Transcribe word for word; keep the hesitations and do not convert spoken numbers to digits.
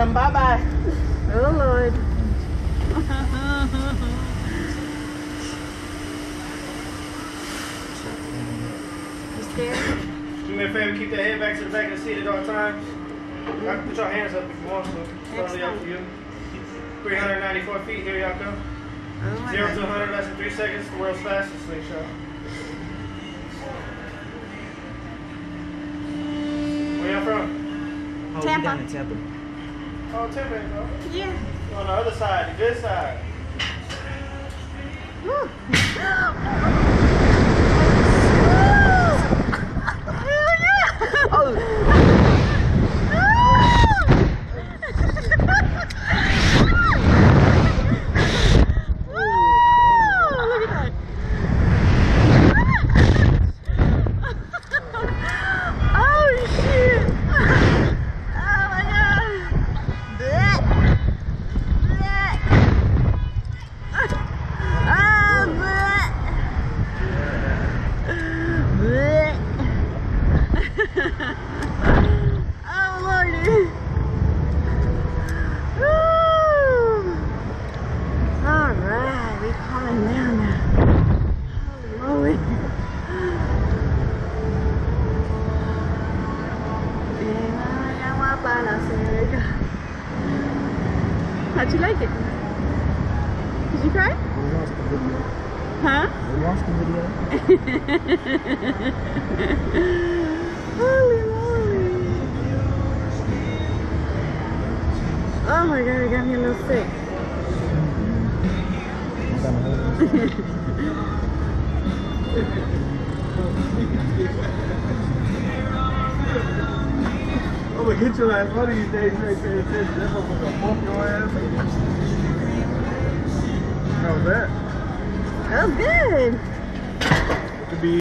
them. Bye bye. Oh Lord. You scared? Do me a favor, keep that head back to the back of the seat at all times. Mm-hmm. Y'all can put your hands up if you want to. It's totally up to you. three hundred ninety-four feet, here y'all go. Oh zero to one hundred, less than three seconds, the world's fastest slingshot. Where y'all from? Oh, Tampa. Down in Tampa. Oh, Tampa, bro. Yeah. You're on the other side, the good side. How'd you like it? Did you cry? We lost the video. Huh? We lost the video. Holy moly. Oh my god, it got me a little sick. I'm gonna get your ass one of these days right there. That's how I'm gonna bump your ass. How's that? That was good. It could be